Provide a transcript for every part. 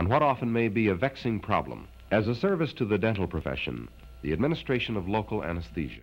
on what often may be a vexing problem. As a service to the dental profession, the administration of local anesthesia.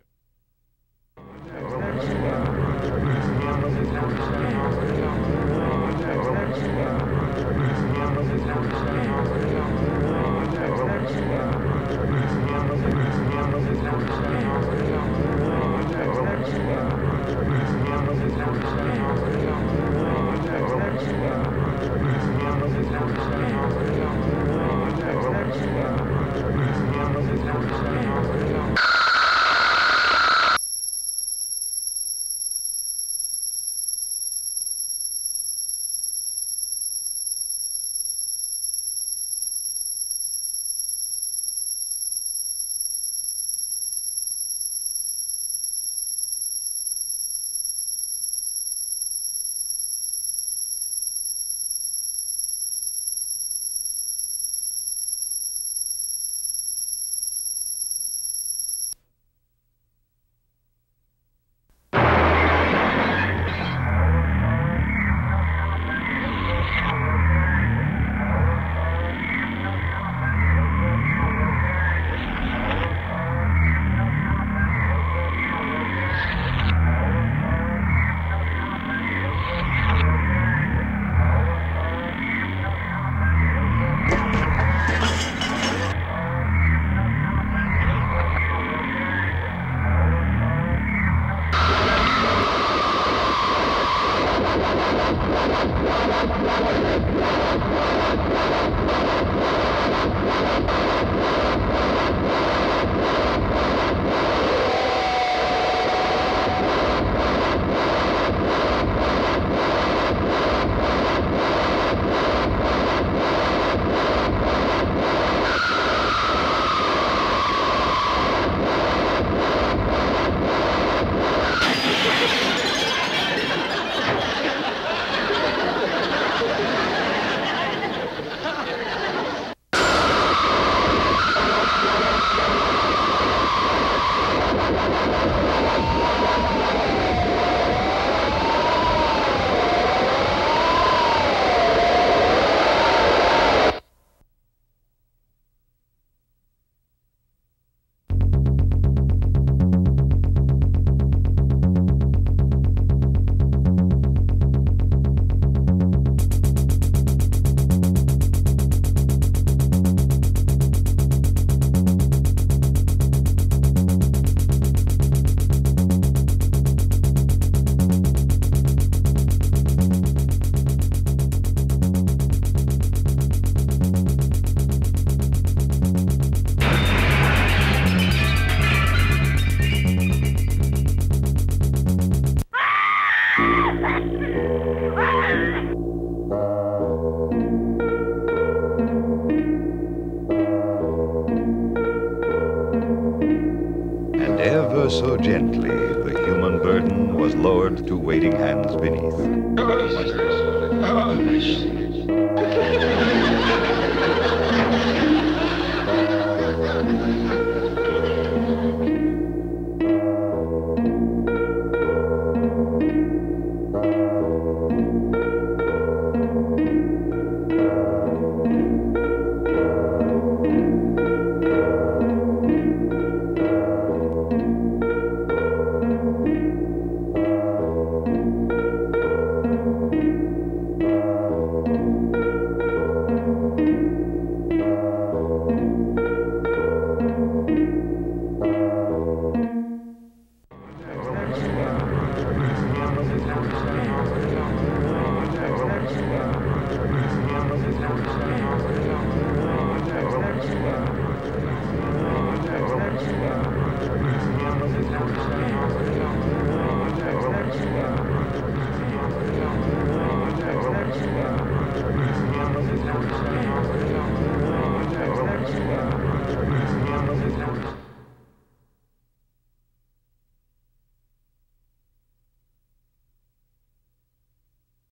So gently, the human burden was lowered to waiting hands beneath.